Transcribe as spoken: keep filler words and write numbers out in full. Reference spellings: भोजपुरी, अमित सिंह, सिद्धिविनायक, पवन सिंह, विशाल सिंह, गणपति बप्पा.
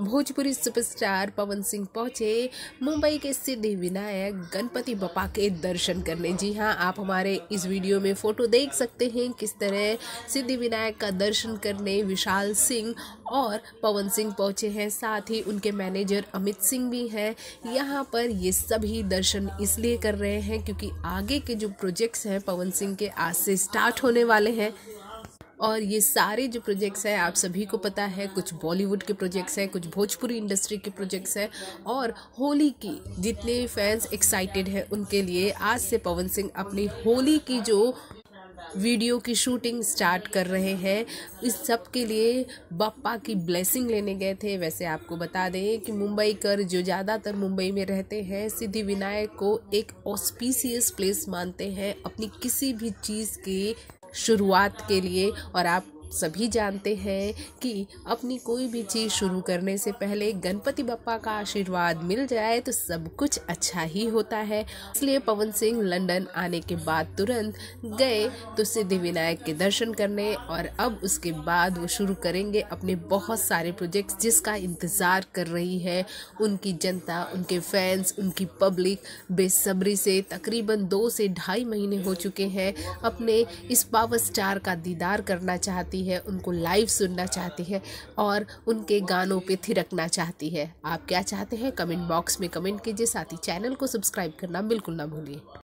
भोजपुरी superstar पवन सिंह पहुंचे मुंबई के सिद्धिविनायक गणपति बप्पा के दर्शन करने। जी हाँ, आप हमारे इस वीडियो में फ़ोटो देख सकते हैं किस तरह सिद्धिविनायक का दर्शन करने विशाल सिंह और पवन सिंह पहुंचे हैं। साथ ही उनके मैनेजर अमित सिंह भी हैं। यहाँ पर ये सभी दर्शन इसलिए कर रहे हैं क्योंकि आगे के जो प्रोजेक्ट्स हैं पवन सिंह के आज से स्टार्ट होने वाले हैं। और ये सारे जो प्रोजेक्ट्स हैं आप सभी को पता है, कुछ बॉलीवुड के प्रोजेक्ट्स हैं, कुछ भोजपुरी इंडस्ट्री के प्रोजेक्ट्स हैं। और होली की जितने फैंस एक्साइटेड हैं उनके लिए आज से पवन सिंह अपनी होली की जो वीडियो की शूटिंग स्टार्ट कर रहे हैं। इस सब के लिए बप्पा की ब्लेसिंग लेने गए थे। वैसे आपको बता दें कि मुंबई कर जो ज़्यादातर मुंबई में रहते हैं सिद्धिविनायक को एक ऑस्पीशियस प्लेस मानते हैं अपनी किसी भी चीज़ की शुरुआत के लिए। और आप सभी जानते हैं कि अपनी कोई भी चीज़ शुरू करने से पहले गणपति बप्पा का आशीर्वाद मिल जाए तो सब कुछ अच्छा ही होता है। इसलिए पवन सिंह लंदन आने के बाद तुरंत गए तो सिद्धिविनायक के दर्शन करने, और अब उसके बाद वो शुरू करेंगे अपने बहुत सारे प्रोजेक्ट्स जिसका इंतज़ार कर रही है उनकी जनता, उनके फैंस, उनकी पब्लिक। बेसब्री से तकरीबन दो से ढाई महीने हो चुके हैं अपने इस पावर स्टार का दीदार करना चाहती है, उनको लाइव सुनना चाहती है और उनके गानों पे थिरकना चाहती है। आप क्या चाहते हैं कमेंट बॉक्स में कमेंट कीजिए। साथ ही चैनल को सब्सक्राइब करना बिल्कुल ना भूलिए।